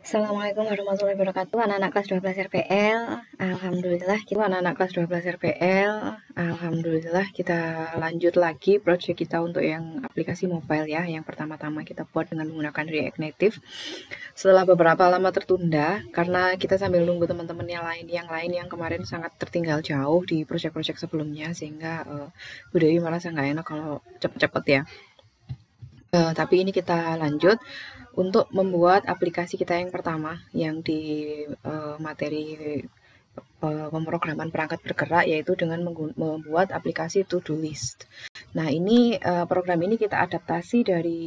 Assalamualaikum warahmatullahi wabarakatuh. Anak-anak kelas 12 RPL, alhamdulillah kita lanjut lagi project kita untuk yang aplikasi mobile ya. Yang pertama-tama kita buat dengan menggunakan React Native. Setelah beberapa lama tertunda karena kita sambil nunggu teman-teman yang lain yang kemarin sangat tertinggal jauh di project-project sebelumnya, sehingga Bu Dewi merasa nggak enak kalau cepet-cepet ya. Tapi ini kita lanjut untuk membuat aplikasi kita yang pertama yang di materi pemrograman perangkat bergerak, yaitu dengan membuat aplikasi To-Do List. Nah, ini program ini kita adaptasi dari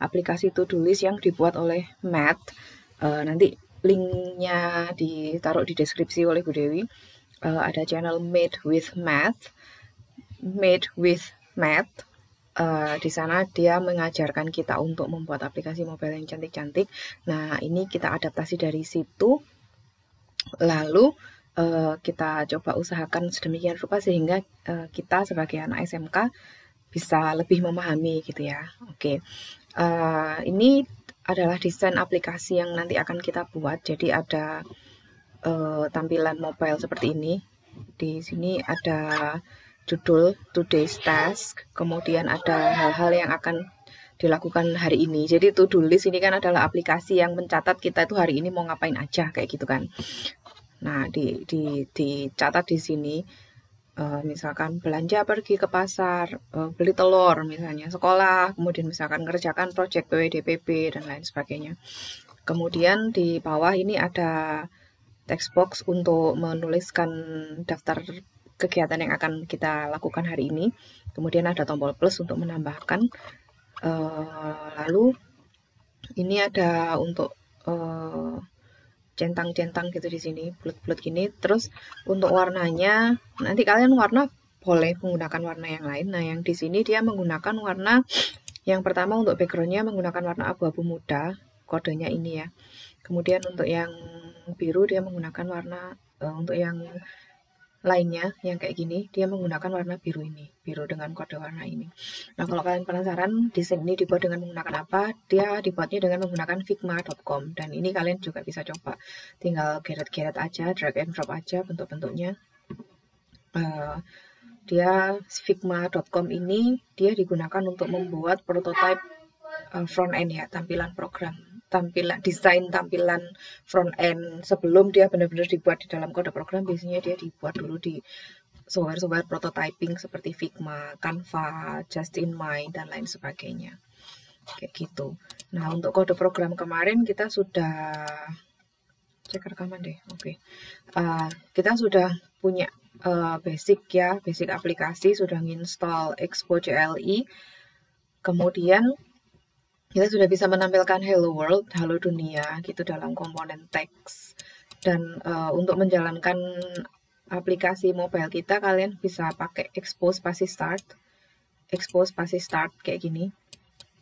aplikasi To-Do List yang dibuat oleh Matt. Nanti linknya ditaruh di deskripsi oleh Bu Dewi. Ada channel Made with Matt. Di sana dia mengajarkan kita untuk membuat aplikasi mobile yang cantik-cantik. Nah, ini kita adaptasi dari situ. Lalu kita coba usahakan sedemikian rupa sehingga kita sebagai anak SMK bisa lebih memahami gitu ya. Oke. Ini adalah desain aplikasi yang nanti akan kita buat. Jadi ada tampilan mobile seperti ini. Di sini ada judul Today's Task, kemudian ada hal-hal yang akan dilakukan hari ini. Jadi To-Do List ini kan adalah aplikasi yang mencatat kita itu hari ini mau ngapain aja kayak gitu kan. Nah, dicatat di sini, misalkan belanja pergi ke pasar, beli telur misalnya, sekolah, kemudian misalkan ngerjakan proyek PWDPP dan lain sebagainya. Kemudian di bawah ini ada text box untuk menuliskan daftar kegiatan yang akan kita lakukan hari ini. Kemudian ada tombol plus untuk menambahkan. Lalu ini ada untuk centang-centang gitu di sini, bulat-bulat gini. Terus untuk warnanya, nanti kalian warna boleh menggunakan warna yang lain. Nah, yang di sini dia menggunakan warna yang pertama untuk backgroundnya menggunakan warna abu-abu muda, kodenya ini ya. Kemudian untuk yang biru dia menggunakan warna untuk yang lainnya yang kayak gini dia menggunakan warna biru ini, biru dengan kode warna ini. Nah, kalau kalian penasaran desain ini dibuat dengan menggunakan apa, dia dibuatnya dengan menggunakan figma.com, dan ini kalian juga bisa coba, tinggal geret-geret aja, drag and drop aja bentuk-bentuknya. Dia figma.com ini dia digunakan untuk membuat prototype front end ya, tampilan program, desain tampilan front end. Sebelum dia benar-benar dibuat di dalam kode program, biasanya dia dibuat dulu di software prototyping seperti Figma, Canva, Justin My, dan lain sebagainya kayak gitu. Nah, untuk kode program kemarin kita sudah cek rekaman deh. Oke. Kita sudah punya basic ya, basic aplikasi, sudah install Expo CLI, kemudian kita sudah bisa menampilkan Hello World, Halo Dunia gitu dalam komponen teks. Dan untuk menjalankan aplikasi mobile kita, kalian bisa pakai Expo Spasi Start kayak gini.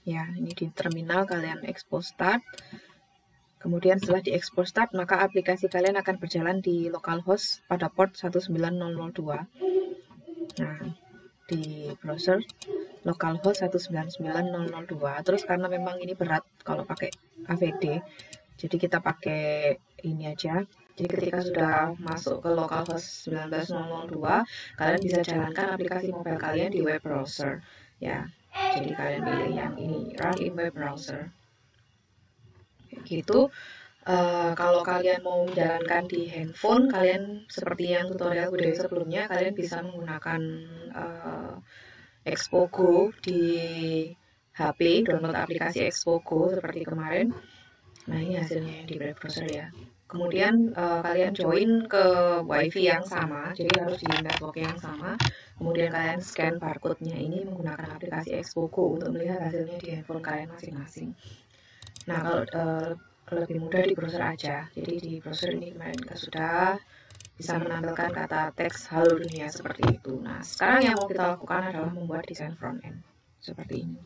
Ya, ini di terminal kalian Expo Start. Kemudian setelah di Expo Start, maka aplikasi kalian akan berjalan di localhost pada port 19002. Nah, di browser localhost 199.0.0.2. Terus karena memang ini berat kalau pakai AVD, jadi kita pakai ini aja. Jadi ketika sudah masuk ke localhost 19.0.0.2, kalian bisa jalankan aplikasi mobile kalian di web browser ya. Jadi kalian pilih yang ini, run in web browser gitu. Kalau kalian mau menjalankan di handphone, kalian seperti yang tutorial video sebelumnya, kalian bisa menggunakan Expo Go di HP, download aplikasi Expo Go seperti kemarin. Nah, ini hasilnya di web browser ya. Kemudian kalian join ke wifi yang sama, jadi harus di network yang sama. Kemudian kalian scan barcode-nya ini menggunakan aplikasi Expo Go untuk melihat hasilnya di handphone kalian masing-masing. Nah, kalau lebih mudah di browser aja. Jadi di browser ini kemarin kita sudah bisa menampilkan kata teks Halo Dunia seperti itu. Nah, sekarang yang mau kita lakukan adalah membuat desain front end seperti ini.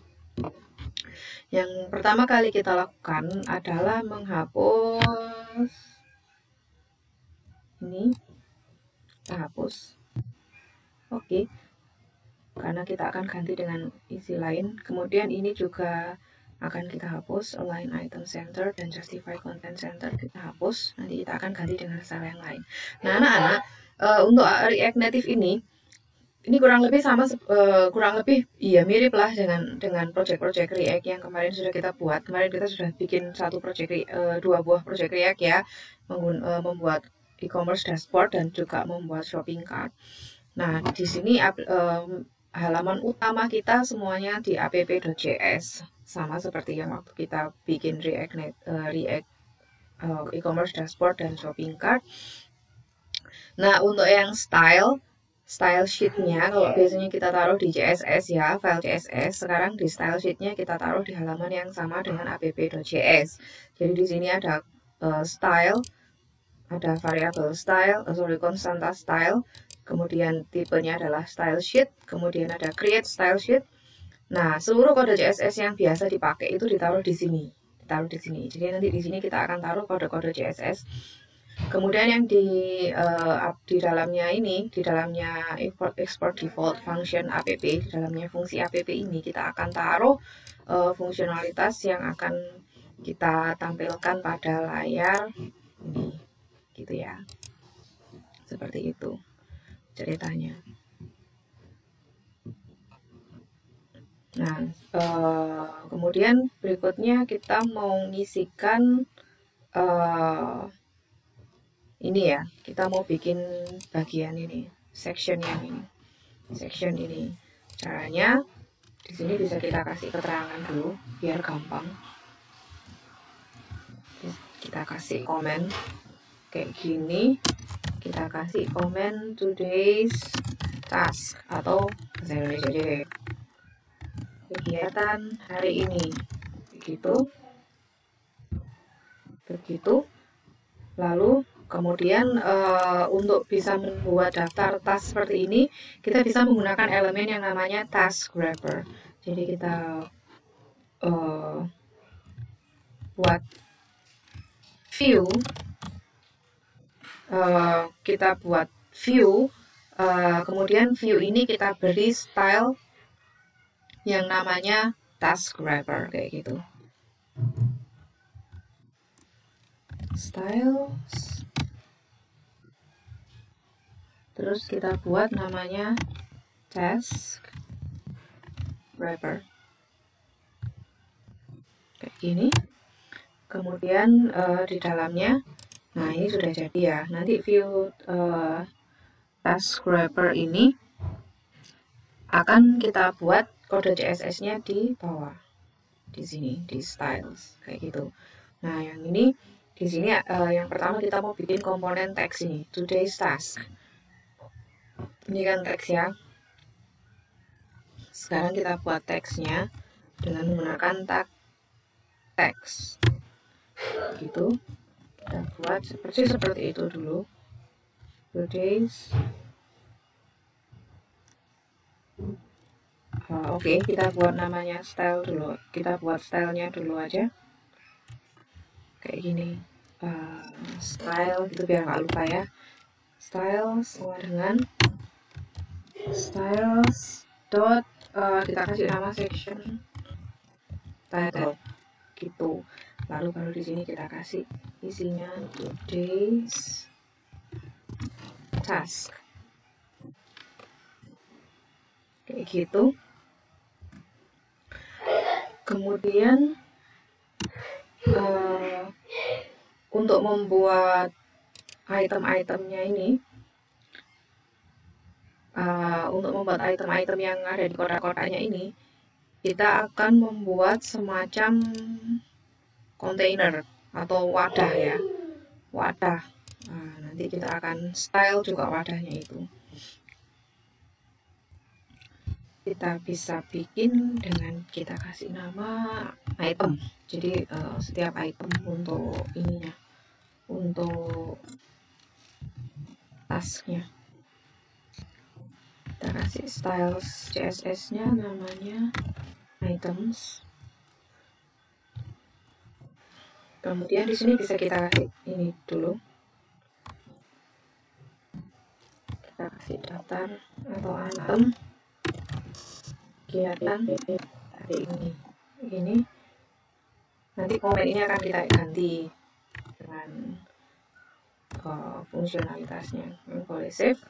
Yang pertama kali kita lakukan adalah menghapus ini. Kita hapus. Oke. Karena kita akan ganti dengan isi lain. Kemudian ini juga akan kita hapus. Align item center dan justify content center kita hapus. Nanti kita akan ganti dengan style yang lain. Nah anak-anak, untuk React Native ini kurang lebih sama, miriplah dengan project-project React yang kemarin sudah kita buat. Kemarin kita sudah bikin dua buah project React ya, membuat e-commerce dashboard dan juga membuat shopping cart. Nah di sini halaman utama kita semuanya di app.js, sama seperti yang waktu kita bikin React e-commerce dashboard dan shopping cart. Nah untuk yang style sheet-nya, kalau biasanya kita taruh di CSS ya, file CSS, sekarang di style sheet-nya kita taruh di halaman yang sama dengan app.js. Jadi di sini ada style, ada variable style, constanta style, kemudian tipenya adalah style sheet, kemudian ada create style sheet. Nah, seluruh kode CSS yang biasa dipakai itu ditaruh di sini. Jadi nanti di sini kita akan taruh kode-kode CSS. Kemudian yang di dalamnya ini, di dalamnya export default function app, di dalamnya fungsi app ini kita akan taruh fungsionalitas yang akan kita tampilkan pada layar ini, gitu ya. Seperti itu ceritanya. Nah, kemudian berikutnya kita mau ngisikan ini ya, kita mau bikin bagian ini, section yang ini. Caranya di sini bisa kita kasih keterangan dulu biar gampang. Kita kasih komen kayak gini. Kita kasih komen today's task atau bahasa Indonesia aja, kegiatan hari ini. Begitu. Lalu kemudian untuk bisa membuat daftar task seperti ini, kita bisa menggunakan elemen yang namanya task wrapper. Jadi kita buat view, kemudian view ini kita beri style yang namanya task wrapper kayak gitu. Styles. Terus kita buat namanya task wrapper kayak gini. Kemudian di dalamnya, nah ini sudah jadi ya. Nanti view task wrapper ini akan kita buat kode CSS-nya di bawah, di sini, di styles kayak gitu. Nah yang ini di sini yang pertama kita mau bikin komponen teks ini, today's task. Ini kan teks ya. Sekarang kita buat teksnya dengan menggunakan tag teks gitu. Kita buat seperti itu dulu. Oke, kita buat namanya style dulu. Kita buat stylenya dulu aja kayak gini. Style itu biar nggak lupa ya. Style sama dengan styles dot kita kasih nama section title gitu. Lalu baru di sini kita kasih isinya today's task kayak gitu. Kemudian untuk membuat item-itemnya ini, untuk membuat item-item yang ada di kotak-kotaknya ini, kita akan membuat semacam kontainer atau wadah ya, wadah. Nah, nanti kita akan style juga wadahnya itu. Kita bisa bikin dengan kita kasih nama item. Jadi setiap item untuk ininya, untuk tasknya, kita kasih styles CSS-nya namanya items. Kemudian di sini bisa kita kasih ini dulu. Kita kasih daftar atau item kegiatan hari ini. Ini Nanti komen ini akan kita ganti dengan fungsionalitasnya. Boleh save.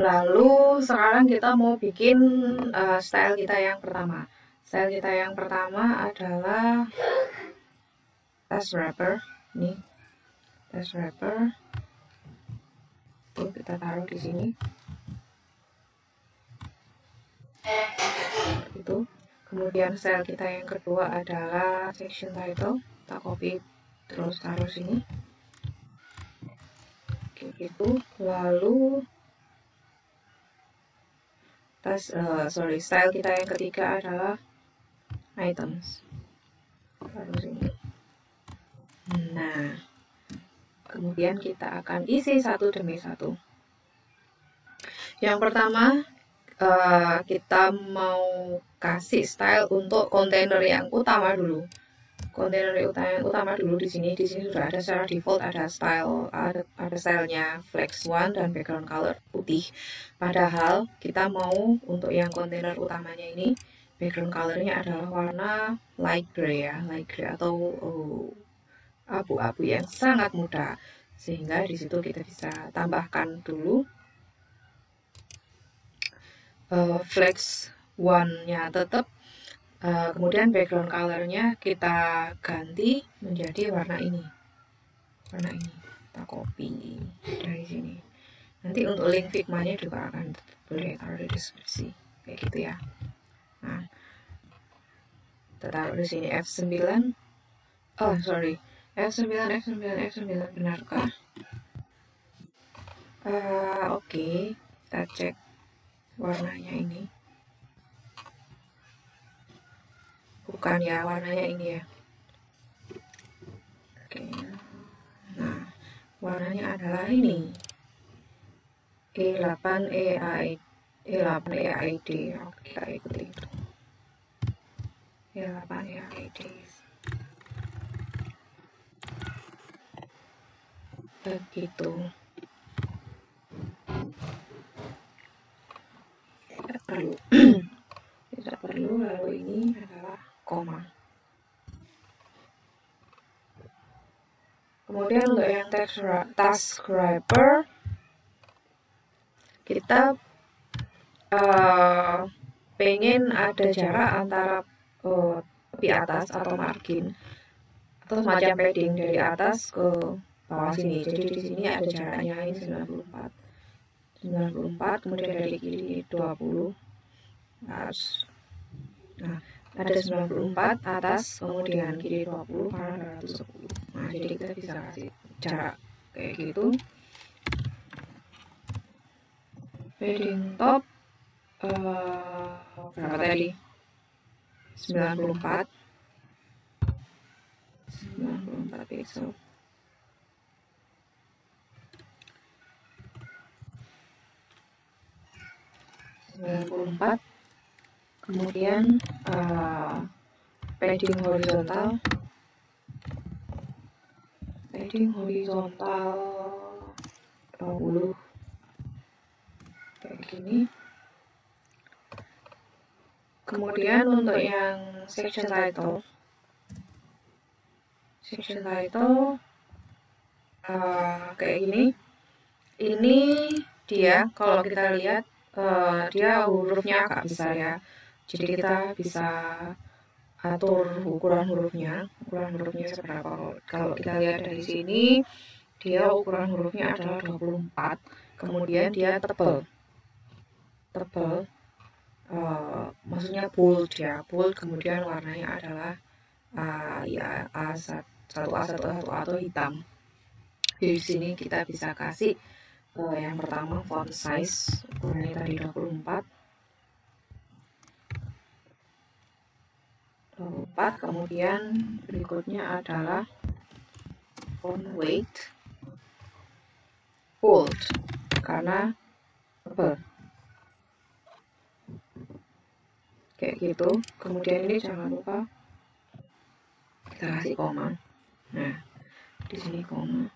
Lalu sekarang kita mau bikin style kita yang pertama. Style kita yang pertama adalah test wrapper. Ini test wrapper. Kita taruh di sini. Seperti itu. Kemudian style kita yang kedua adalah section title. Kita copy terus taruh sini. Kayak gitu. Lalu style kita yang ketiga adalah items. Taruh sini. Nah, kemudian kita akan isi satu demi satu. Yang pertama, kita mau kasih style untuk kontainer yang utama dulu. Kontainer yang utama dulu di sini. Di sini sudah ada secara default ada style, ada stylenya flex one dan background color putih. Padahal kita mau untuk yang kontainer utamanya ini background colornya adalah warna light gray ya, light gray atau abu-abu yang sangat muda. Sehingga di situ kita bisa tambahkan dulu flex one-nya tetap. Kemudian background color-nya kita ganti menjadi warna ini. Warna ini kita copy dari sini. Nanti untuk link Figma-nya juga akan boleh taruh di deskripsi. Kayak gitu ya. Nah, kita taruh di sini F9. Oh, sorry. F9. Benarkah? Oke. Kita cek warnanya ini. Bukan ya, warnanya ini ya. Oke. Nah, warnanya adalah ini. E8 EAID. Oke, kita ikuti itu. E8 EAID. Begitu. Tidak perlu. Lalu ini adalah koma. Kemudian untuk yang task wrapper kita pengen ada jarak antara tepi atas atau margin atau semacam padding dari atas ke bawah sini. Jadi di sini ada jaraknya ini 94, kemudian dari kiri 20. Nah, ada 94 atas, kemudian kiri 20, kanan 110. Nah, jadi kita bisa kasih jarak kayak gitu. Padding top berapa tadi? 94 pixel. Kemudian padding horizontal 20 kayak gini. Kemudian untuk yang section title kayak gini. Ini dia kalau kita lihat dia hurufnya agak besar ya, jadi kita bisa atur ukuran hurufnya seberapa. Kalau kita lihat dari sini, dia ukuran hurufnya adalah 24, kemudian dia tebal, maksudnya bold ya, bold, kemudian warnanya adalah ya A1 atau hitam. Di sini kita bisa kasih yang pertama font size ukurannya tadi 24, kemudian berikutnya adalah font weight bold karena tebal kayak gitu. Kemudian ini jangan lupa kita kasih koma. Nah, di sini koma.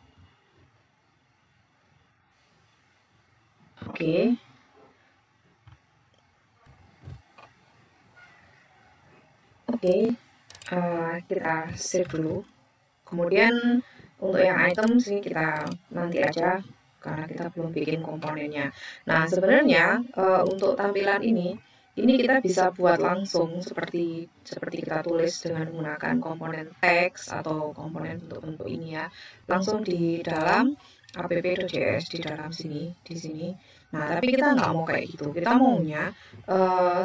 Oke. Oke, kita save dulu. Kemudian untuk yang item sih kita nanti aja karena kita belum bikin komponennya. Nah, sebenarnya untuk tampilan ini kita bisa buat langsung seperti kita tulis dengan menggunakan komponen teks atau komponen bentuk-bentuk ini ya, langsung di dalam app.js di dalam sini, di sini. Nah, tapi kita nggak mau kayak gitu. Kita maunya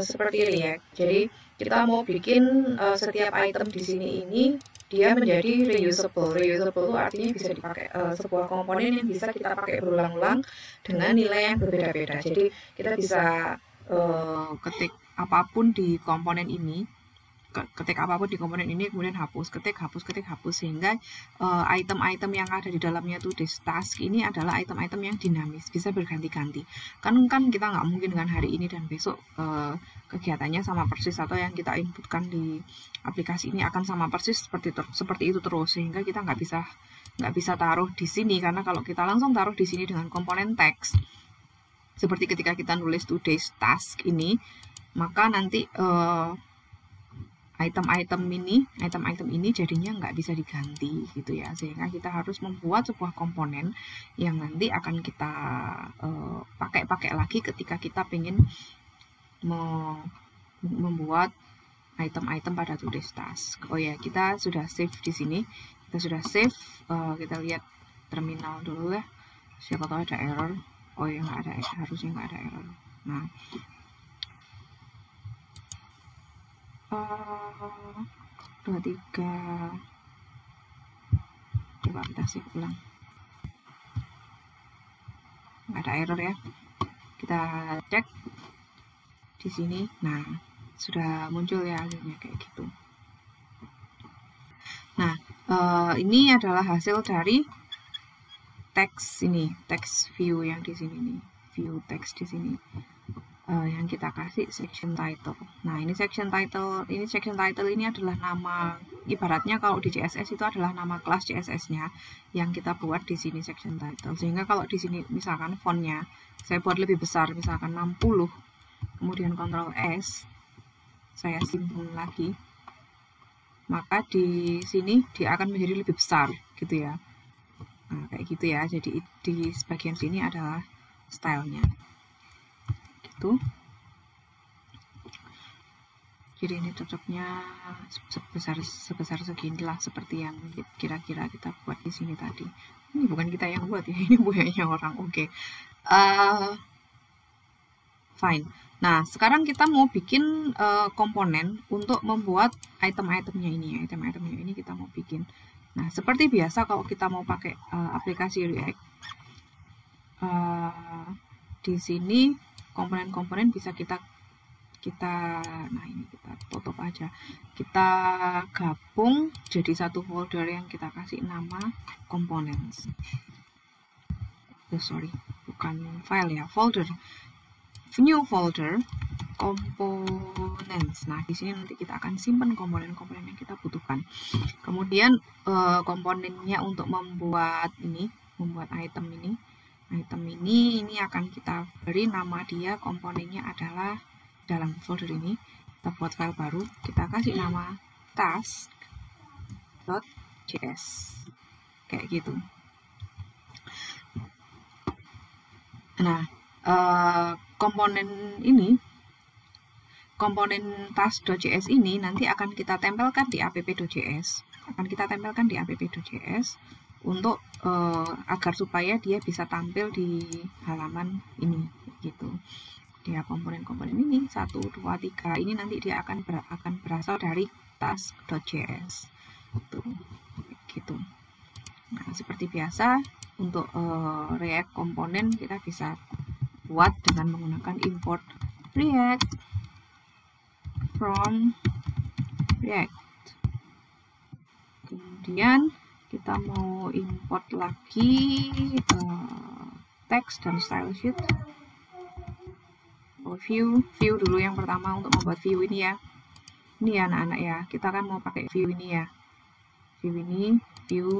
seperti React. Jadi, kita mau bikin setiap item di sini ini dia menjadi reusable. Reusable itu artinya bisa dipakai sebuah komponen yang bisa kita pakai berulang-ulang dengan nilai yang berbeda-beda. Jadi, kita bisa ketik apapun di komponen ini. Kemudian hapus, ketik, hapus, sehingga item-item yang ada di dalamnya tuh di task ini adalah item-item yang dinamis, bisa berganti-ganti. Kan kita nggak mungkin dengan hari ini dan besok kegiatannya sama persis atau yang kita inputkan di aplikasi ini akan sama persis seperti itu terus, sehingga kita nggak bisa taruh di sini, karena kalau kita langsung taruh di sini dengan komponen teks seperti ketika kita nulis today's task ini, maka nanti item-item ini jadinya nggak bisa diganti gitu ya, sehingga kita harus membuat sebuah komponen yang nanti akan kita pakai lagi ketika kita pengen membuat item-item pada today's task. Oh ya, kita sudah save di sini, kita sudah save. Kita lihat terminal dulu lah, siapa tahu ada error. Oh ya, nggak ada, harusnya nggak ada error. Nah, coba kita save ulang, nggak ada error ya, kita cek di sini. Nah, sudah muncul ya akhirnya kayak gitu. Nah, ini adalah hasil dari teks ini, teks view yang di sini nih, view teks di sini. Yang kita kasih section title. Nah, ini section title, ini adalah nama, ibaratnya kalau di CSS itu adalah nama kelas CSS-nya yang kita buat di sini section title. Sehingga kalau di sini misalkan fontnya saya buat lebih besar, misalkan 60, kemudian Ctrl S, saya simpan lagi, maka di sini dia akan menjadi lebih besar gitu ya. Nah, kayak gitu ya. Jadi di bagian sini adalah stylenya. Tuh. Jadi ini cocoknya sebesar seginilah, seperti yang kira-kira kita buat di sini tadi. Ini bukan kita yang buat ya, ini buayanya orang. Oke. Fine. Nah, sekarang kita mau bikin komponen untuk membuat item-itemnya ini ya. Item-itemnya ini kita mau bikin. Nah, seperti biasa kalau kita mau pakai aplikasi React, di sini komponen-komponen bisa kita nah ini kita tutup aja, kita gabung jadi satu folder yang kita kasih nama komponen. Sorry, bukan file ya, folder, new folder komponen. Nah, di sini nanti kita akan simpan komponen-komponen yang kita butuhkan. Kemudian komponennya untuk membuat ini, membuat item ini. Item ini akan kita beri nama dia, komponennya adalah dalam folder ini. Kita buat file baru, kita kasih nama task.js kayak gitu. Nah, komponen task.js ini nanti akan kita tempelkan di app.js, untuk agar supaya dia bisa tampil di halaman ini gitu. Dia komponen-komponen ini 1, 2, 3 ini nanti dia akan berasal dari task.js gitu. Nah, seperti biasa untuk React komponen kita bisa buat dengan menggunakan import React from React. Kemudian kita mau import lagi teks dan style sheet. View dulu yang pertama untuk membuat view ini ya. Ini ya anak-anak ya, kita kan mau pakai view ini ya. View itu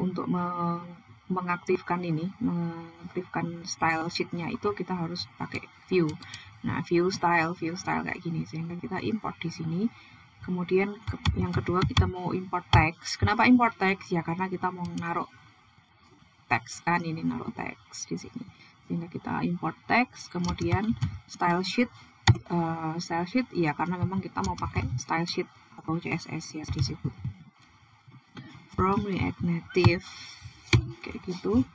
untuk mengaktifkan style sheet-nya itu kita harus pakai view. Nah, view style kayak gini sehingga kita import di sini. Kemudian yang kedua kita mau import text. Kenapa import text? Ya karena kita mau naruh text kan, ini naruh text di sini. Sehingga kita import text, kemudian style sheet ya karena memang kita mau pakai style sheet atau CSS ya di situ. From React Native kayak gitu.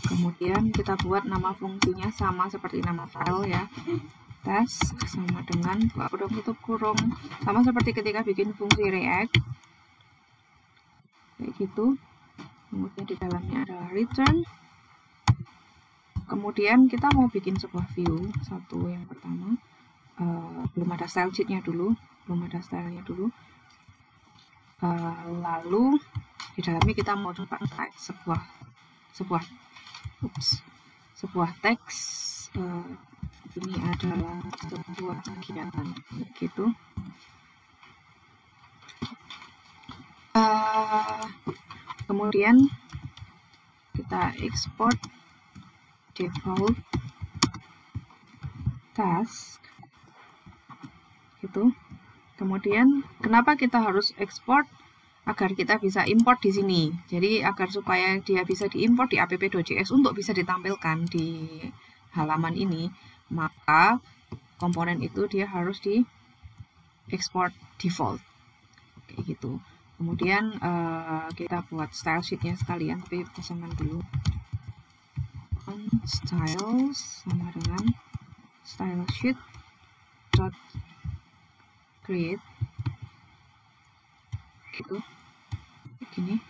Kemudian kita buat nama fungsinya sama seperti nama file ya. Tes sama dengan /tutup sama seperti ketika bikin fungsi React kayak gitu. Kemudian di dalamnya adalah return. Kemudian kita mau bikin sebuah view. Satu yang pertama belum ada style sheetnya dulu, belum ada stylenya dulu. Lalu di dalamnya kita mau coba sebuah teks. Ini adalah sebuah kegiatan gitu. Kemudian kita export default task gitu. Kemudian kenapa kita harus export? Agar kita bisa import di sini. Jadi agar supaya dia bisa diimport di app.js untuk bisa ditampilkan di halaman ini, maka komponen itu dia harus di export default kayak gitu. Kemudian kita buat style sheetnya sekalian, tapi pesankan dulu styles sama dengan style sheet dot create gitu. Begini,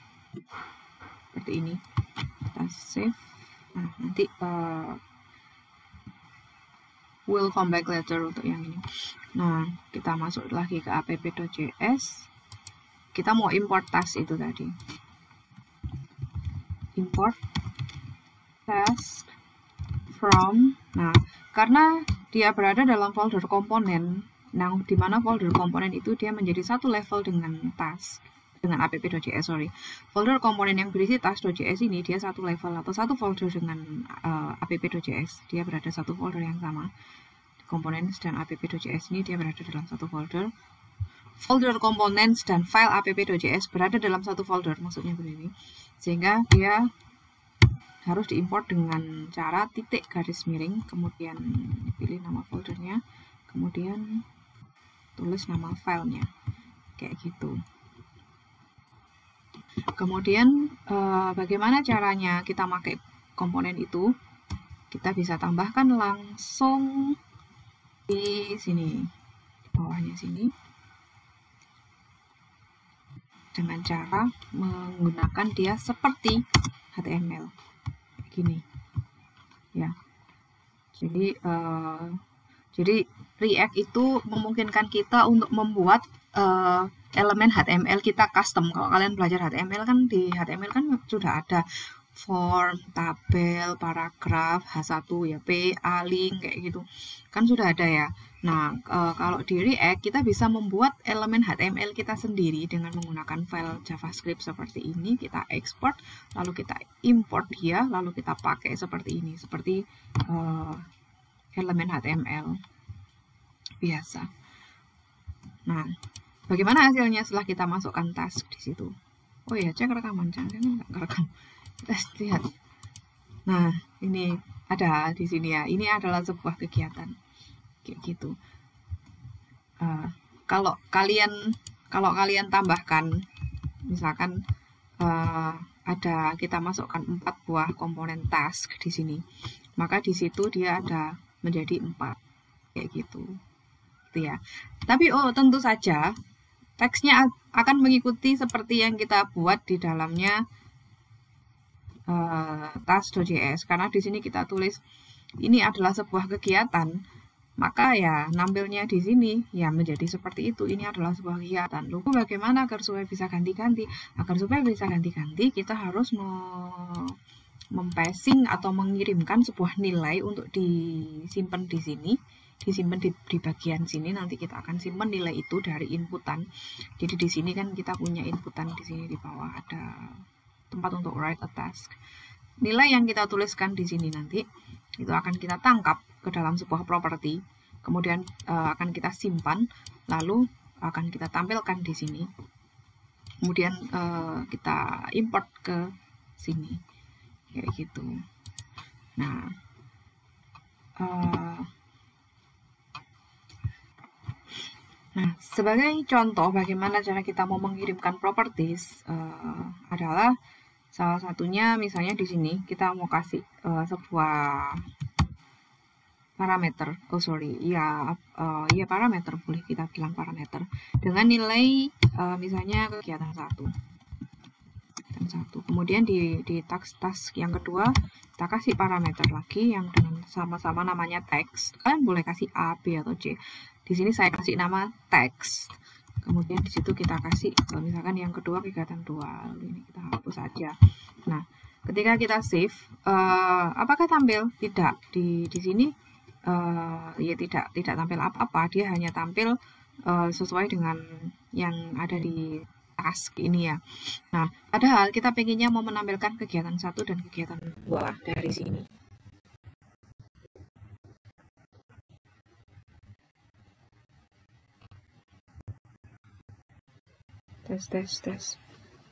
seperti ini. Kita save. Nah, nanti will come back later untuk yang ini. Nah, kita masuk lagi ke app.js. Kita mau import task itu tadi. Import task from. Nah, karena dia berada dalam folder komponen, nah, di mana folder komponen itu dia menjadi satu level dengan task, dengan app.js, sorry. Folder komponen yang berisi task.js ini dia satu level atau satu folder dengan app.js. Dia berada satu folder yang sama. Komponen dan app.js ini dia berada dalam satu folder. Folder komponen dan file app.js berada dalam satu folder, maksudnya begini. Sehingga dia harus diimport dengan cara //, kemudian pilih nama foldernya, kemudian tulis nama filenya kayak gitu. Kemudian bagaimana caranya kita pakai komponen itu? Kita bisa tambahkan langsung di sini, di bawahnya sini, dengan cara menggunakan dia seperti HTML gini ya. Jadi React itu memungkinkan kita untuk membuat elemen HTML kita custom. Kalau kalian belajar HTML kan, di HTML kan sudah ada form, tabel, paragraf, H1 ya, PA, link kayak gitu. Kan sudah ada ya. Nah, kalau di React kita bisa membuat elemen HTML kita sendiri dengan menggunakan file JavaScript seperti ini. Kita export, lalu kita import dia, lalu kita pakai seperti ini, seperti elemen HTML biasa. Nah, bagaimana hasilnya setelah kita masukkan task di situ? Oh ya, cek rekaman, jangan nggak rekam. Kita lihat. Nah, ini ada di sini ya. Ini adalah sebuah kegiatan kayak gitu. Kalau kalian tambahkan, misalkan ada kita masukkan 4 buah komponen task di sini, maka di situ dia ada menjadi 4 kayak gitu. Ya. Tapi tentu saja teksnya akan mengikuti seperti yang kita buat di dalamnya task.js, karena di sini kita tulis ini adalah sebuah kegiatan, maka ya nampilnya di sini ya menjadi seperti itu. Ini adalah sebuah kegiatan. Lalu bagaimana agar supaya bisa ganti-ganti? Agar supaya bisa ganti-ganti kita harus mempasing atau mengirimkan sebuah nilai untuk disimpan di sini. Disimpan di bagian sini, nanti kita akan simpan nilai itu dari inputan. Jadi di sini kan kita punya inputan, di sini di bawah ada tempat untuk write a task. Nilai yang kita tuliskan di sini nanti itu akan kita tangkap ke dalam sebuah properti. kemudian akan kita simpan, lalu akan kita tampilkan di sini, kemudian kita import ke sini kayak gitu. Nah, nah, sebagai contoh bagaimana cara kita mau mengirimkan properties adalah salah satunya misalnya di sini kita mau kasih sebuah parameter, parameter, boleh kita bilang parameter dengan nilai misalnya kegiatan 1. Kemudian di task yang kedua kita kasih parameter lagi yang dengan sama-sama namanya text. Kalian boleh kasih A, B atau C. Di sini saya kasih nama text. Kemudian di situ kita kasih misalkan yang kedua kegiatan 2. Lalu ini kita hapus saja. Nah, ketika kita save, apakah tampil? Tidak. Di sini ya tidak tampil apa-apa. Dia hanya tampil sesuai dengan yang ada di task ini ya. Nah, padahal kita pengennya mau menampilkan kegiatan 1 dan kegiatan 2 dari sini. Tes.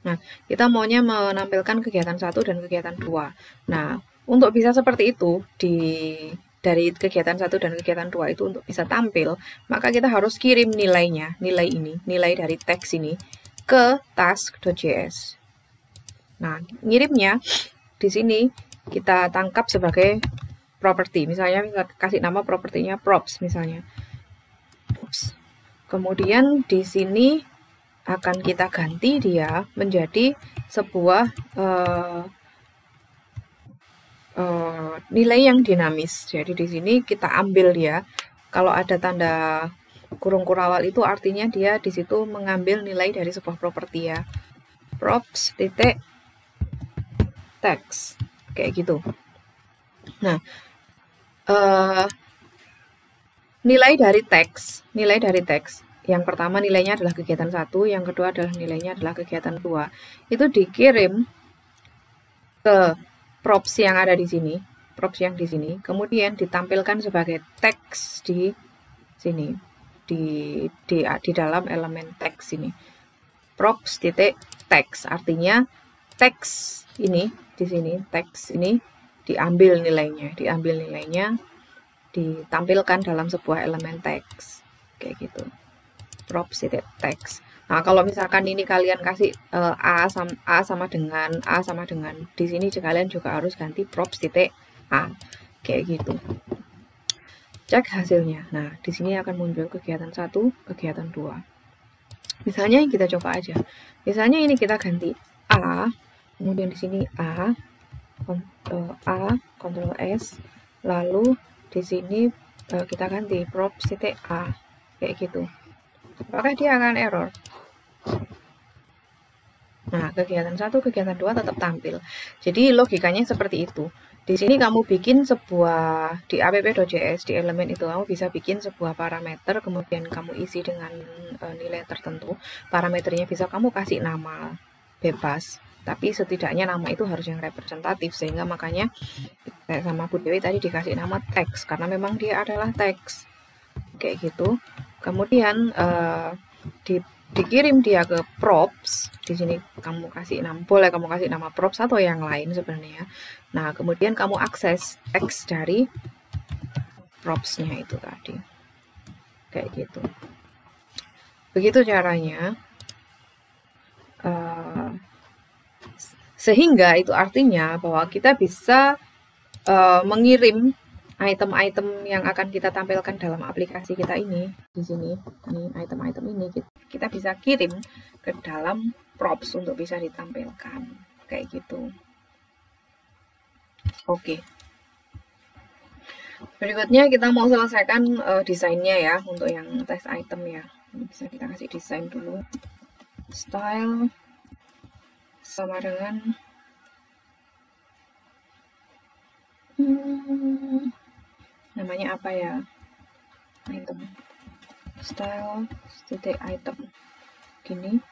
Nah, kita maunya menampilkan kegiatan 1 dan kegiatan 2. Nah, untuk bisa seperti itu, dari kegiatan 1 dan kegiatan 2 itu untuk bisa tampil, maka kita harus kirim nilainya, nilai dari teks ini, ke task.js. Nah, ngirimnya di sini kita tangkap sebagai property. Misalnya, kita kasih nama propertinya props, misalnya. Oops. Kemudian di sini akan kita ganti dia menjadi sebuah nilai yang dinamis. Jadi di sini kita ambil dia. Kalau ada tanda kurung kurawal itu artinya dia di situ mengambil nilai dari sebuah properti ya. Props titik text kayak gitu. Nah, nilai dari teks. Yang pertama nilainya adalah kegiatan 1, yang kedua adalah nilainya adalah kegiatan 2. Itu dikirim ke props yang ada di sini, kemudian ditampilkan sebagai teks di sini, di dalam elemen teks ini. Props titik teks artinya teks ini di sini, teks ini diambil nilainya, ditampilkan dalam sebuah elemen teks kayak gitu. Props titik text. Nah, kalau misalkan ini kalian kasih A sama dengan di sini kalian juga harus ganti props titik A kayak gitu. Cek hasilnya. Nah, di sini akan muncul kegiatan 1, kegiatan 2. Misalnya kita coba aja. Misalnya ini kita ganti A, kemudian di sini A, Ctrl S, lalu di sini kita ganti props titik A kayak gitu. Apakah dia akan error? Nah, kegiatan 1, kegiatan 2 tetap tampil. Jadi logikanya seperti itu. Di sini kamu bikin sebuah, di app.js, di elemen itu kamu bisa bikin sebuah parameter, kemudian kamu isi dengan nilai tertentu. Parameternya bisa kamu kasih nama bebas, tapi setidaknya nama itu harus yang representatif, sehingga makanya sama Bu Dewi tadi dikasih nama teks, karena memang dia adalah teks. Kayak gitu. Kemudian dikirim dia ke props. Di sini kamu kasih nama, boleh kamu kasih nama props atau yang lain sebenarnya. Nah, kemudian kamu akses teks dari propsnya itu tadi. Kayak gitu. Begitu caranya. Sehingga itu artinya bahwa kita bisa mengirim item-item yang akan kita tampilkan dalam aplikasi kita ini, di sini, item-item ini kita bisa kirim ke dalam props untuk bisa ditampilkan, kayak gitu. Oke. Berikutnya kita mau selesaikan desainnya ya, untuk yang test item ya. Ini bisa kita kasih desain dulu. Style sama dengan namanya apa ya, item style titik item gini.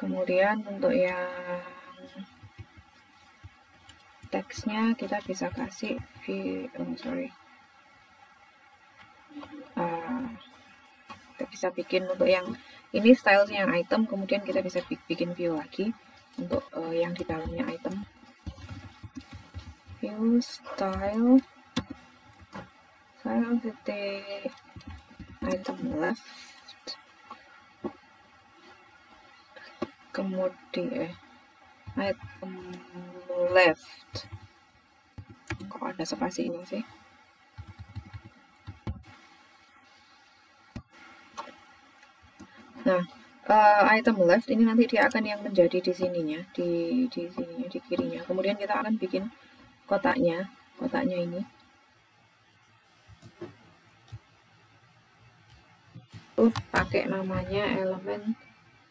Kemudian untuk yang teksnya kita bisa kasih kita bisa bikin untuk yang ini style yang item, kemudian kita bisa bikin view lagi untuk yang di dalamnya item. View style titik item left, kemudian item left. Kok ada spasi ini sih? Nah, item left ini nanti dia akan yang menjadi di sininya, di kirinya. Kemudian kita akan bikin kotaknya ini. Pakai namanya elemen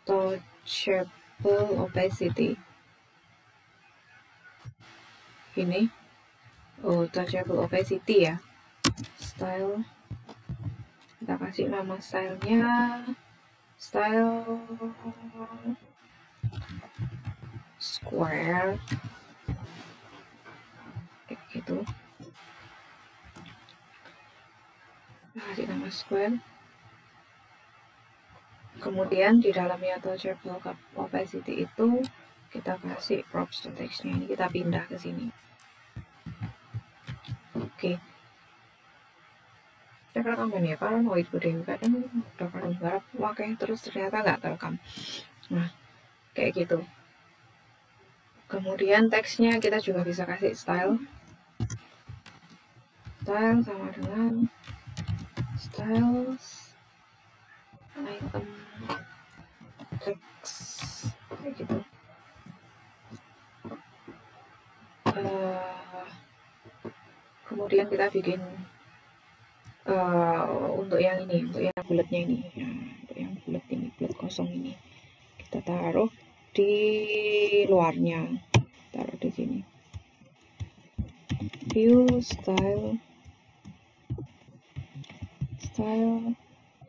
touchable opacity. Ini touchable opacity ya. Style, kita kasih nama stylenya style square kayak gitu. Kita kasih nama square, kemudian di dalamnya touchable opacity itu kita kasih props.txt-nya. Ini kita pindah ke sini. Oke. Saya rekam ini ya, karena white body kadang udah kadang garap pakai terus ternyata nggak terekam. Nah, kayak gitu. Kemudian teksnya kita juga bisa kasih style. Style sama dengan styles item text kayak gitu. Kemudian kita bikin untuk yang ini, untuk yang bulatnya ini, untuk yang bulat ini, bulat kosong ini, kita taruh di luarnya, taruh di sini. View style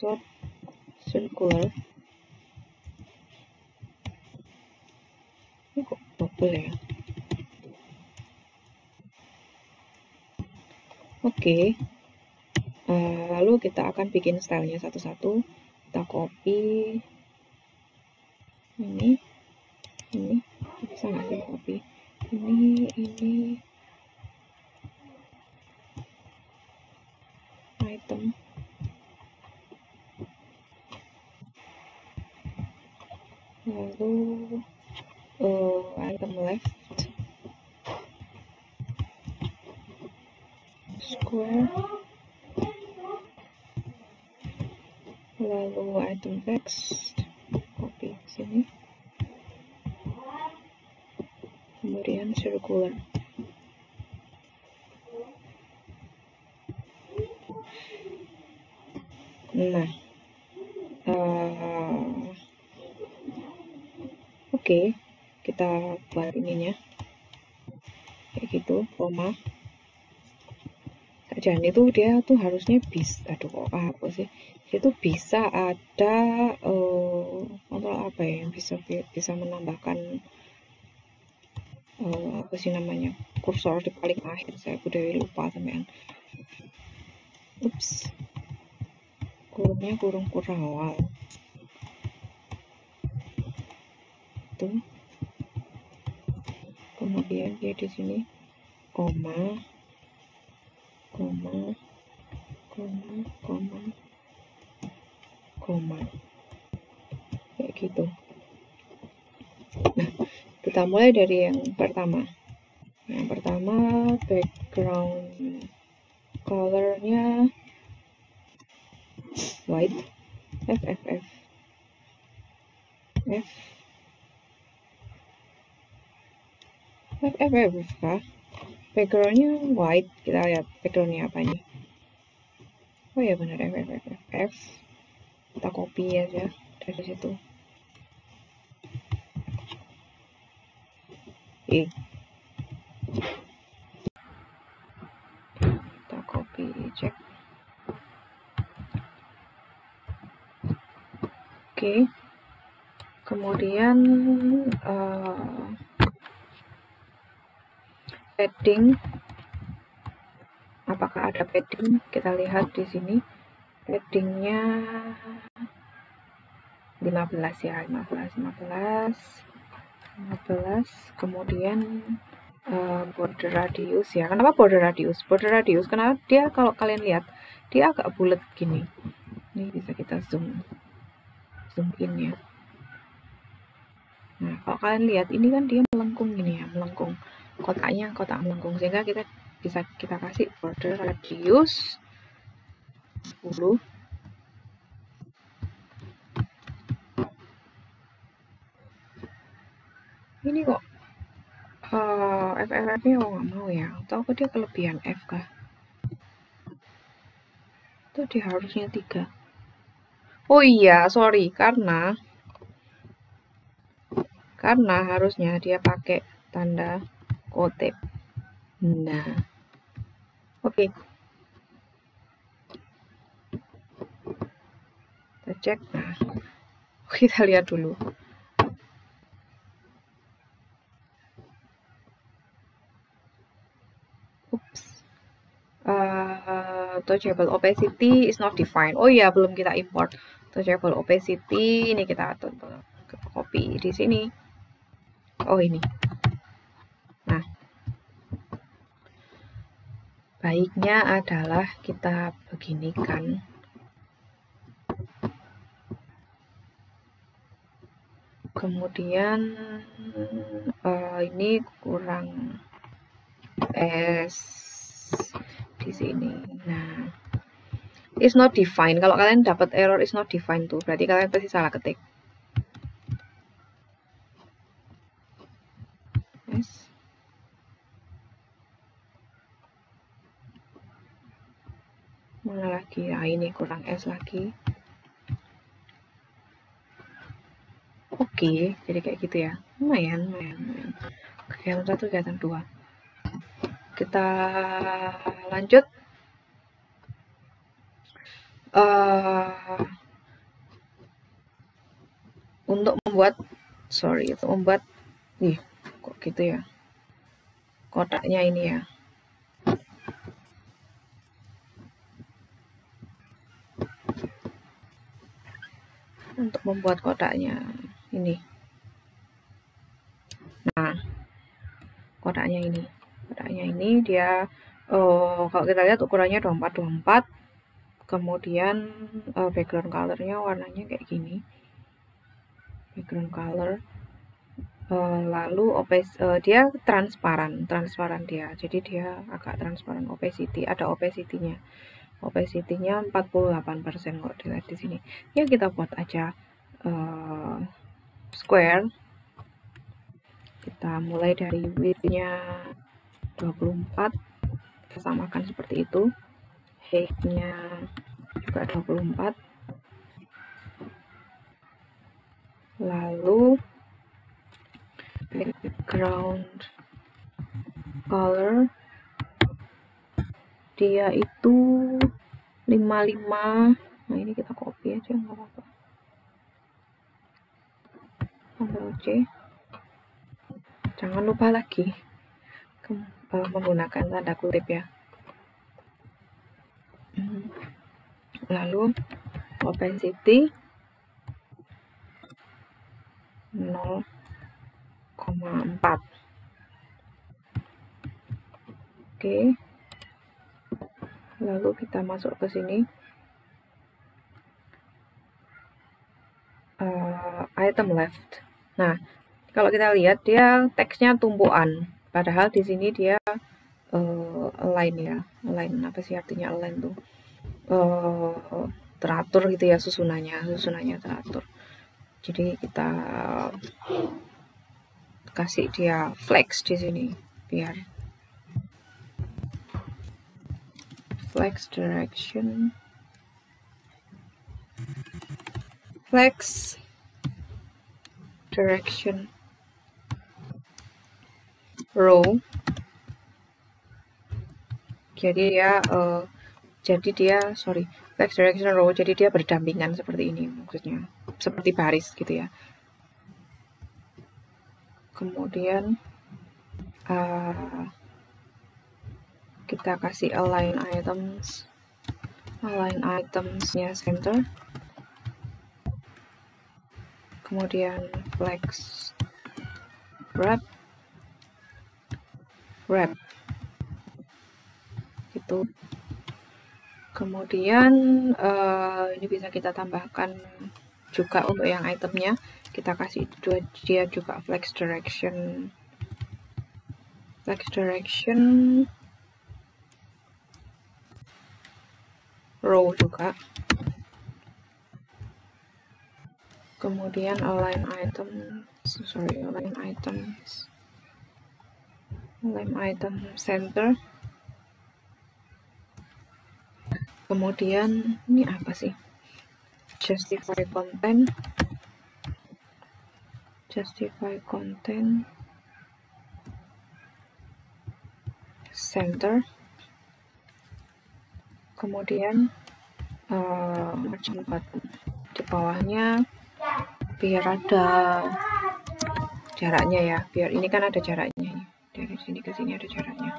dot circular. Ini kok double ya? Oke, lalu kita akan bikin stylenya satu-satu. Kita copy ini, bisa nggak sih copy ini item. Lalu item left square, lalu item text, copy sini, kemudian circular. Nah, oke, kita buat ininya kayak gitu, koma. Dan itu dia tuh harusnya bisa, aduh kok apa sih, itu bisa ada kontrol apa ya yang bisa menambahkan apa sih namanya, kursor di paling akhir. Saya Bu Dewi lupa teman. Ups, kurungnya kurung kurawal tuh, kemudian dia di sini koma kayak gitu. Nah, kita mulai dari yang pertama. Yang pertama background colornya white, F. Backgroundnya white, kita lihat backgroundnya apa nih. Oh ya benar, F. Kita copy aja dari situ. Kita copy, cek. Oke. Kemudian padding, apakah ada padding? Kita lihat di sini Gradingnya 15 ya, 15. Kemudian border radius ya. Kenapa border radius? Border radius karena dia, kalau kalian lihat, dia agak bulat gini. Ini bisa kita zoom in ya. Nah, kalau kalian lihat ini kan dia melengkung gini ya, melengkung. Kotaknya kotak melengkung, sehingga kita bisa kita kasih border radius 10. Ini kok FF-nya aku nggak mau ya, atau aku dia kelebihan F kah? Itu dia harusnya 3. Oh iya, sorry, karena harusnya dia pakai tanda kutip. Nah, oke. Kita cek. Nah, kita lihat dulu. Touchable opacity is not defined. Oh iya, belum kita import. Touchable opacity ini kita atur, copy di sini. Oh ini. Nah, baiknya adalah kita beginikan. Kemudian ini kurang S di sini. Nah, it's not defined. Kalau kalian dapat error it's not defined tuh, berarti kalian pasti salah ketik. Yes. Mana lagi? Ah, ini kurang S lagi. Oke, jadi kayak gitu ya. Lumayan. Kegiatan 1, kegiatan 2. Kita lanjut. Untuk membuat, nih kok gitu ya, kotaknya ini ya. Untuk membuat kotaknya ini. Nah, kotaknya ini. Dia kalau kita lihat ukurannya 24, kemudian background colornya warnanya kayak gini, background color, lalu dia transparan dia, jadi dia agak transparan. Opacity, ada opacity-nya, 48% kalau dilihat di sini ya. Kita buat aja square. Kita mulai dari width-nya 24, kita samakan seperti itu. Height-nya juga 24. Lalu background color dia itu 55. Nah, ini kita copy aja, nggak apa-apa. Ctrl C. Jangan lupa lagi menggunakan tanda kutip ya. Lalu opacity 0,4. Oke. Lalu kita masuk ke sini. Item left. Nah, kalau kita lihat dia teksnya tumpuan. Padahal di sini dia align ya, apa sih artinya align tuh? Teratur gitu ya, susunannya teratur. Jadi kita kasih dia flex di sini, biar flex direction, row. Jadi ya, flex direction row, jadi dia berdampingan seperti ini, maksudnya seperti baris gitu ya. Kemudian kita kasih align items align itemsnya center, kemudian flex wrap gitu. Kemudian ini bisa kita tambahkan juga untuk yang itemnya, kita kasih dia juga flex direction row juga. Kemudian align item center. Kemudian ini apa sih? Justify content center. Kemudian margin button di bawahnya biar ada jaraknya ya, biar ini kan ada jaraknya, dari sini ke sini ada jaraknya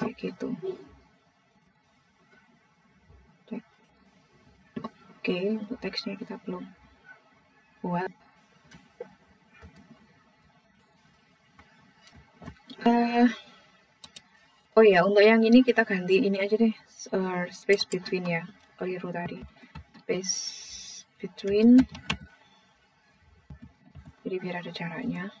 kayak gitu. Oke, untuk teksnya kita belum buat. Oh ya, untuk yang ini kita ganti ini aja deh, space between ya, keliru tadi, space between, jadi biar ada jaraknya.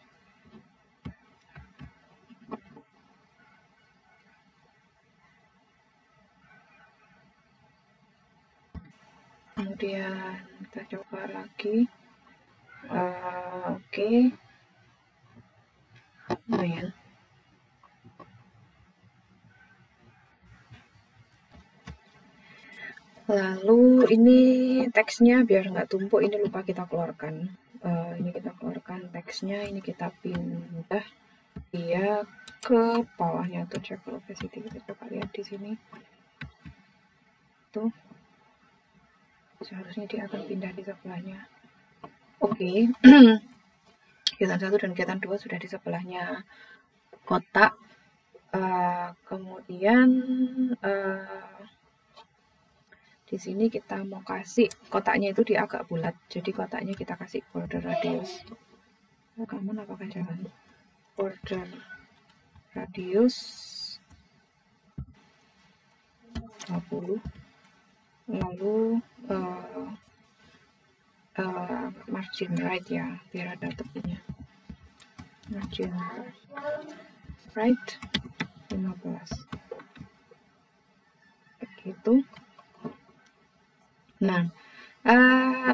Kemudian kita coba lagi. Oke. Lumayan. Lalu ini teksnya biar nggak tumpuk, ini lupa kita keluarkan. Ini kita keluarkan teksnya, ini kita pindah dia ke bawahnya tuh, check opacity, kita coba lihat di sini. Tuh. Seharusnya dia akan pindah di sebelahnya. Oke, kegiatan 1 dan kegiatan 2 sudah di sebelahnya kotak. Kemudian di sini kita mau kasih kotaknya itu dia agak bulat, jadi kotaknya kita kasih border radius. Border radius 20. Lalu margin right ya, biar ada tepinya, margin right 15 begitu. Nah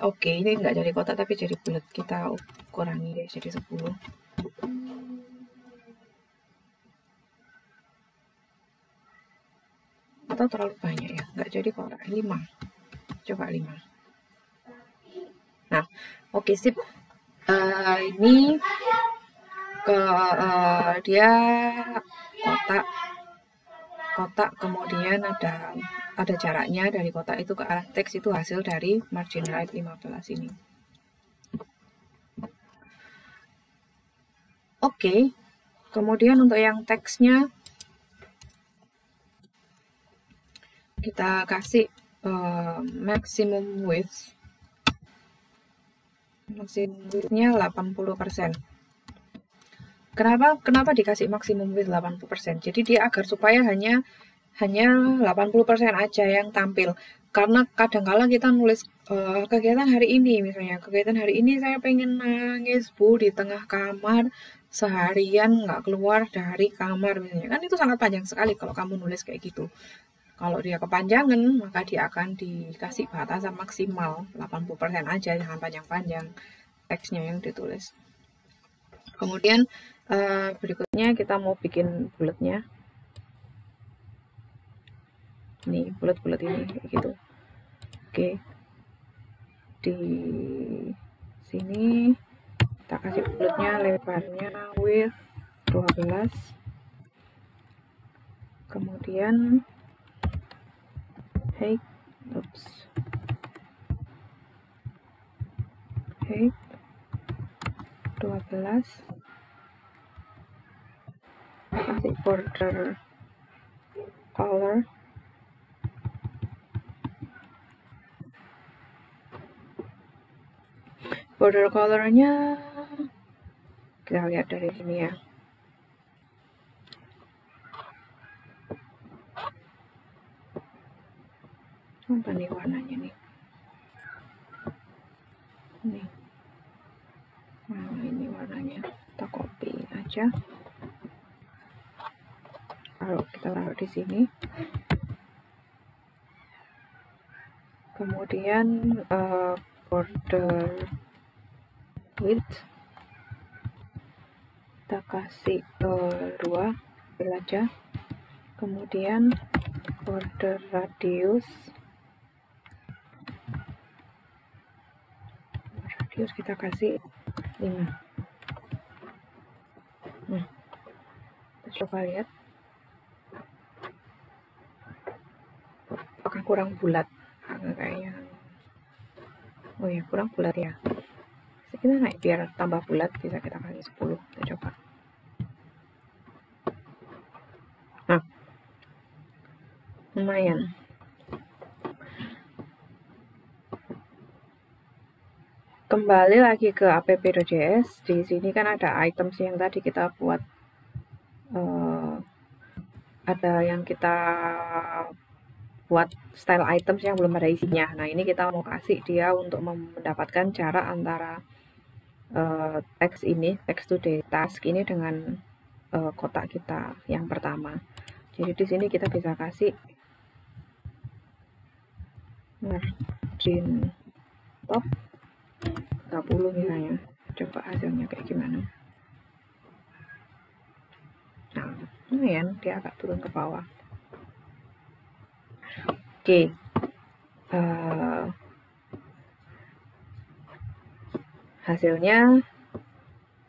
oke, ini nggak jadi kotak tapi jadi bulat, kita kurangi deh jadi 10. Atau terlalu banyak ya, nggak jadi kotak, 5, coba 5. Nah oke, sip. Ini ke dia kotak, kemudian ada jaraknya dari kotak itu ke arah teks, itu hasil dari margin right 15 ini. Oke, kemudian untuk yang teksnya kita kasih maximum width, maximum width-nya 80%. Kenapa dikasih maximum width 80%? Jadi dia agar supaya hanya 80% aja yang tampil. Karena kadang-kala kita nulis kegiatan hari ini, misalnya kegiatan hari ini saya pengen nangis Bu di tengah kamar seharian nggak keluar dari kamar misalnya, kan itu sangat panjang sekali kalau kamu nulis kayak gitu. Kalau dia kepanjangan, maka dia akan dikasih batasan maksimal 80% aja, jangan panjang-panjang teksnya yang ditulis. Kemudian berikutnya kita mau bikin bulletnya. Nih, bullet ini kayak gitu. Oke. Di sini kita kasih bulletnya, lebarnya width 12. Kemudian height 12, kasih border color Border colornya kita lihat dari sini ya. Apa nih warnanya nih? Nih. Nah, ini warnanya. Kita copy aja. Kalau kita taruh di sini. Kemudian border width kita kasih 2 aja. Kemudian border radius, kita kasih 5. Nah, kita coba lihat apakah kurang bulat. Kayaknya. Oh ya, kurang bulat ya. Kita naik biar tambah bulat, bisa kita kasih 10. Kita coba. Nah, lumayan. Kembali lagi ke app.js. Di sini kan ada items yang tadi kita buat. Ada yang kita buat style items yang belum ada isinya. Nah, ini kita mau kasih dia untuk mendapatkan jarak antara teks ini, text to the task ini dengan kotak kita yang pertama. Jadi di sini kita bisa kasih margin top 30 misalnya. Coba hasilnya kayak gimana. Nah, lumayan, dia agak turun ke bawah. Oke, hasilnya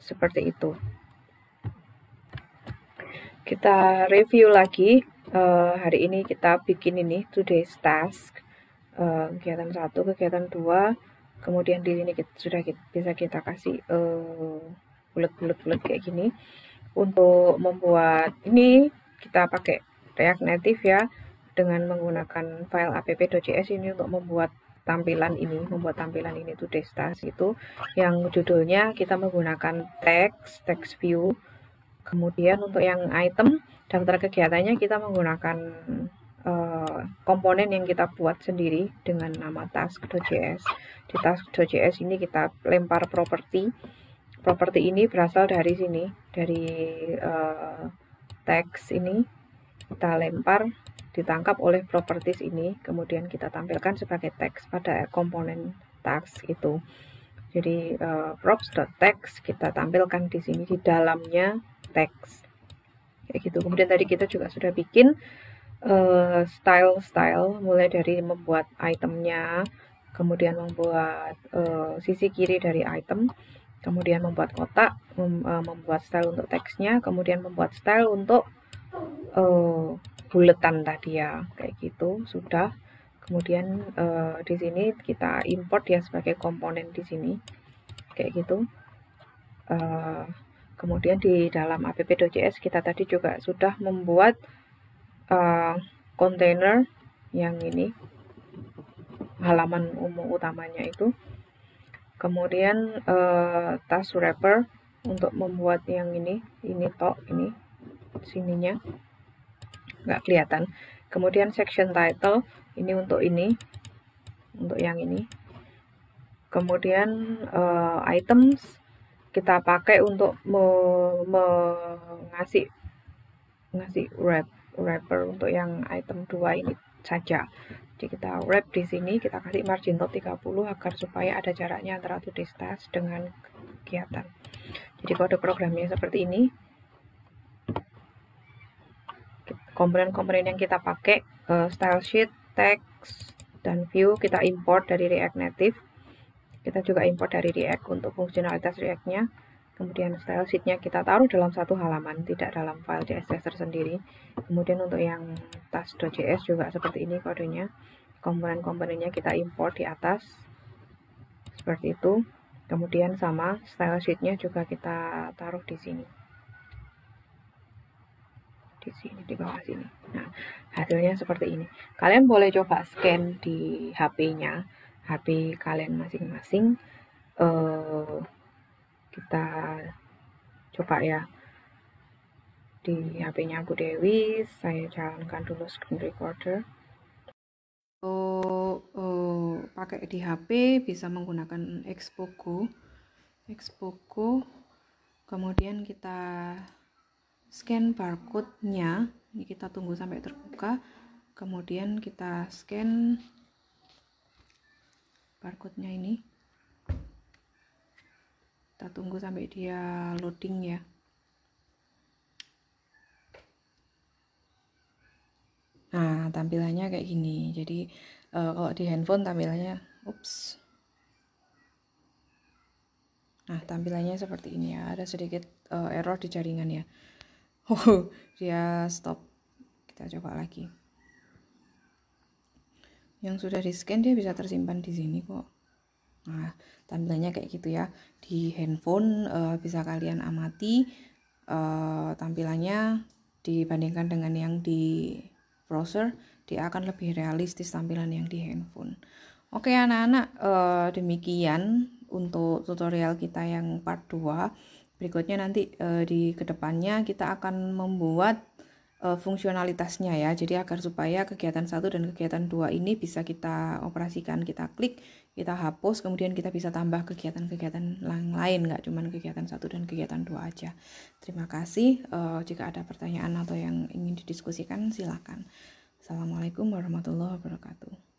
seperti itu. Kita review lagi. Hari ini kita bikin ini today's task, kegiatan 1, kegiatan 2. Kemudian di sini kita sudah bisa kita kasih bulat-bulat kayak gini. Untuk membuat ini kita pakai React Native ya, dengan menggunakan file app.js ini untuk membuat tampilan ini today's task itu yang judulnya kita menggunakan text view. Kemudian untuk yang item, daftar kegiatannya kita menggunakan komponen yang kita buat sendiri dengan nama task.js. Di task.js ini kita lempar properti ini berasal dari sini, dari text ini kita lempar, ditangkap oleh properties ini, kemudian kita tampilkan sebagai teks pada komponen task itu. Jadi props.text kita tampilkan di sini, di dalamnya teks kayak gitu. Kemudian tadi kita juga sudah bikin style, mulai dari membuat itemnya, kemudian membuat sisi kiri dari item, kemudian membuat kotak, membuat style untuk teksnya, kemudian membuat style untuk buletan tadi ya, kayak gitu sudah. Kemudian di sini kita import ya sebagai komponen di sini kayak gitu. Kemudian di dalam app.js kita tadi juga sudah membuat container yang ini halaman umum utamanya itu. Kemudian task wrapper untuk membuat yang ini tok, ini sininya nggak kelihatan. Kemudian section title ini untuk yang ini. Kemudian items kita pakai untuk ngasih wrapper untuk yang item 2 ini saja. Jadi kita wrap di sini, kita kasih margin top 30 agar supaya ada jaraknya antara today's task dengan kegiatan. Jadi kode programnya seperti ini. Komponen-komponen yang kita pakai, style sheet, text, dan view kita import dari React Native. Kita juga import dari React untuk fungsionalitas React-nya. Kemudian style sheet-nya kita taruh dalam satu halaman, tidak dalam file CSS tersendiri. Kemudian untuk yang task.js juga seperti ini kodenya. Komponen-komponennya kita import di atas seperti itu. Kemudian sama style sheet-nya juga kita taruh di sini. Di sini, di bawah sini. Nah, hasilnya seperti ini. Kalian boleh coba scan di HP-nya, HP kalian masing-masing. kita coba ya di HP-nya Bu Dewi. Saya jalankan dulu screen recorder. Pakai di HP bisa menggunakan Expo Go. Kemudian kita scan barcode-nya. Ini kita tunggu sampai terbuka. Kemudian kita scan barcode-nya ini. Kita tunggu sampai dia loading ya. Nah, tampilannya kayak gini. Jadi kalau di handphone tampilannya Nah, tampilannya seperti ini ya. Ada sedikit error di jaringan ya. Oh, dia stop. Kita coba lagi. Yang sudah di-scan dia bisa tersimpan di sini kok. Nah, tampilannya kayak gitu ya. Di handphone bisa kalian amati tampilannya dibandingkan dengan yang di browser, dia akan lebih realistis tampilan yang di handphone. Oke anak-anak, demikian untuk tutorial kita yang part 2. Berikutnya nanti di kedepannya kita akan membuat fungsionalitasnya ya. Jadi agar supaya kegiatan 1 dan kegiatan 2 ini bisa kita operasikan, kita klik, kita hapus, kemudian kita bisa tambah kegiatan-kegiatan lain, nggak cuma kegiatan 1 dan kegiatan 2 aja. Terima kasih. Jika ada pertanyaan atau yang ingin didiskusikan, silakan. Assalamualaikum warahmatullahi wabarakatuh.